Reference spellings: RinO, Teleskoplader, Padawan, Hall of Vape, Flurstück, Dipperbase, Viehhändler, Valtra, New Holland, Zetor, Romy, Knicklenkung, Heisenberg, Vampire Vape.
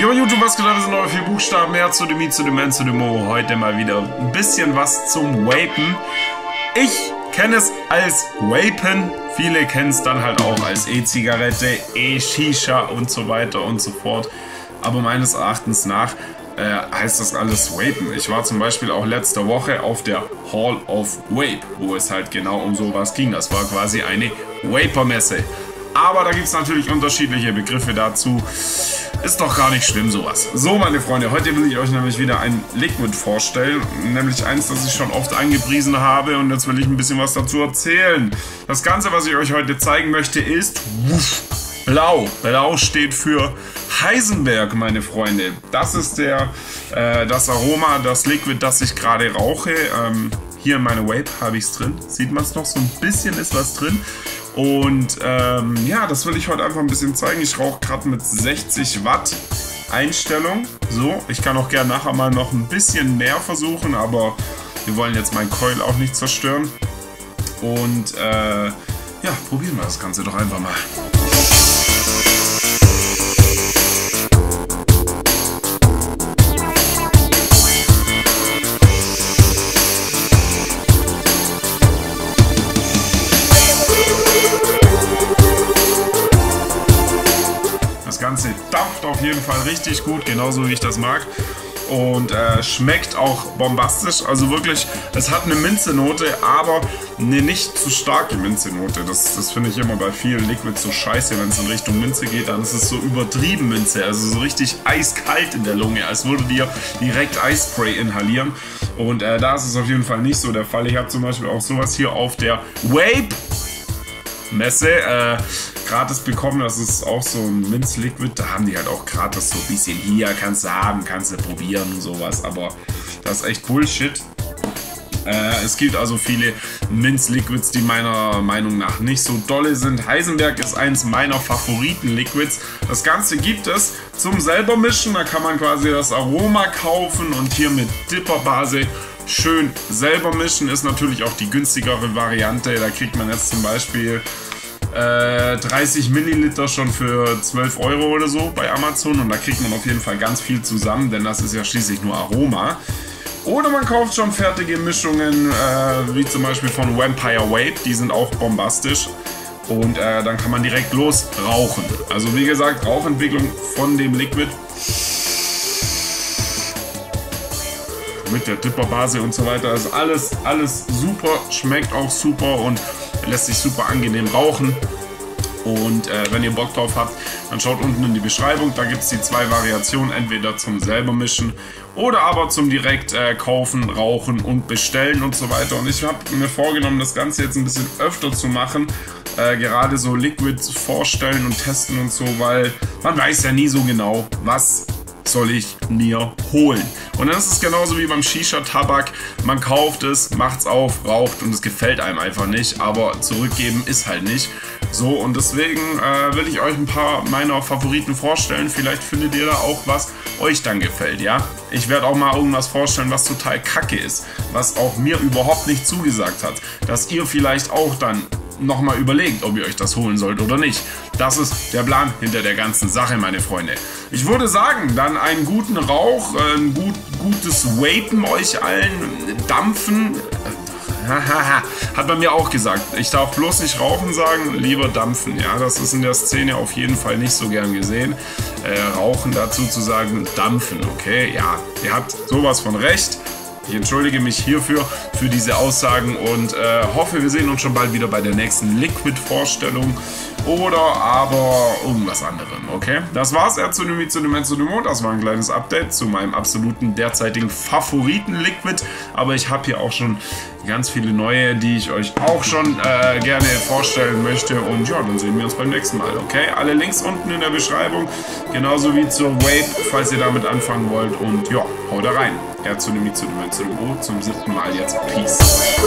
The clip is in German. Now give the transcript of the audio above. Jo, YouTube, was geht ab? Wir sind neue 4 Buchstaben, mehr zu dem I, zu dem N, zu dem O. Heute mal wieder ein bisschen was zum Vapen. Ich kenne es als Vapen, viele kennen es dann halt auch als E-Zigarette, E-Shisha und so weiter und so fort. Aber meines Erachtens nach heißt das alles Vapen. Ich war zum Beispiel auch letzte Woche auf der Hall of Vape, wo es halt genau um sowas ging. Das war quasi eine Vapormesse. Aber da gibt es natürlich unterschiedliche Begriffe dazu. Ist doch gar nicht schlimm sowas. So, meine Freunde, heute will ich euch nämlich wieder ein Liquid vorstellen. Nämlich eins, das ich schon oft angepriesen habe. Und jetzt will ich ein bisschen was dazu erzählen. Das Ganze, was ich euch heute zeigen möchte, ist Blau. Blau steht für Heisenberg, meine Freunde. Das ist das Aroma, das Liquid, das ich gerade rauche. Hier in meiner Vape habe ich es drin. Sieht man es noch? So ein bisschen ist was drin. Und ja, das will ich heute einfach ein bisschen zeigen. Ich rauche gerade mit 60 Watt Einstellung. So, ich kann auch gerne nachher mal noch ein bisschen mehr versuchen, aber wir wollen jetzt meinen Coil auch nicht zerstören. Und ja, probieren wir das Ganze doch einfach mal. Das Ganze dampft auf jeden Fall richtig gut, genauso wie ich das mag. Und schmeckt auch bombastisch. Also wirklich, es hat eine Minzenote, aber eine nicht zu starke Minzenote. Das finde ich immer bei vielen Liquids so scheiße, wenn es in Richtung Minze geht. Dann ist es so übertrieben Minze, also so richtig eiskalt in der Lunge, als würde dir direkt Eispray inhalieren. Und da ist es auf jeden Fall nicht so der Fall. Ich habe zum Beispiel auch sowas hier auf der Vape-Messe gratis bekommen. Das ist auch so ein Minzliquid, da haben die halt auch gratis so ein bisschen, hier kannst du haben, kannst du probieren und sowas, aber das ist echt Bullshit. Es gibt also viele Minzliquids, die meiner Meinung nach nicht so dolle sind. Heisenberg ist eins meiner Favoriten-Liquids. Das Ganze gibt es zum selber mischen, da kann man quasi das Aroma kaufen und hier mit Dipperbase schön selber mischen. Ist natürlich auch die günstigere Variante, da kriegt man jetzt zum Beispiel 30 Milliliter schon für 12 € oder so bei Amazon und da kriegt man auf jeden Fall ganz viel zusammen, denn das ist ja schließlich nur Aroma. Oder man kauft schon fertige Mischungen, wie zum Beispiel von Vampire Vape, die sind auch bombastisch und dann kann man direkt los rauchen. Also wie gesagt, Rauchentwicklung von dem Liquid mit der Dipperbase und so weiter ist alles super, schmeckt auch super und lässt sich super angenehm rauchen. Und wenn ihr Bock drauf habt, dann schaut unten in die Beschreibung, da gibt es die 2 Variationen, entweder zum selber mischen oder aber zum direkt kaufen, rauchen und bestellen und so weiter. Und ich habe mir vorgenommen, das Ganze jetzt ein bisschen öfter zu machen, gerade so Liquids vorstellen und testen und so, weil man weiß ja nie so genau, was soll ich mir holen. Und das ist genauso wie beim Shisha-Tabak. Man kauft es, macht es auf, raucht und es gefällt einem einfach nicht. Aber zurückgeben ist halt nicht. So, und deswegen will ich euch ein paar meiner Favoriten vorstellen. Vielleicht findet ihr da auch, was euch dann gefällt, ja? Ich werde auch mal irgendwas vorstellen, was total kacke ist. Was auch mir überhaupt nicht zugesagt hat. Dass ihr vielleicht auch dann nochmal überlegt, ob ihr euch das holen sollt oder nicht. Das ist der Plan hinter der ganzen Sache, meine Freunde. Ich würde sagen, dann einen guten Rauch, ein gutes Vapen euch allen, dampfen. Hat man mir auch gesagt. Ich darf bloß nicht rauchen sagen, lieber dampfen. Ja, das ist in der Szene auf jeden Fall nicht so gern gesehen. Rauchen dazu zu sagen, dampfen, okay? Ja, ihr habt sowas von recht. Ich entschuldige mich hierfür, für diese Aussagen und hoffe, wir sehen uns schon bald wieder bei der nächsten Liquid-Vorstellung oder aber irgendwas anderem, okay? Das war's, R zu dem I zu dem N zu dem O. Das war ein kleines Update zu meinem absoluten derzeitigen Favoriten-Liquid, aber ich habe hier auch schon ganz viele neue, die ich euch auch schon gerne vorstellen möchte und ja, dann sehen wir uns beim nächsten Mal, okay? Alle Links unten in der Beschreibung, genauso wie zur Vape, falls ihr damit anfangen wollt und ja, haut da rein! R zu dem I zu dem N zu dem O zum 7. Mal jetzt. Peace.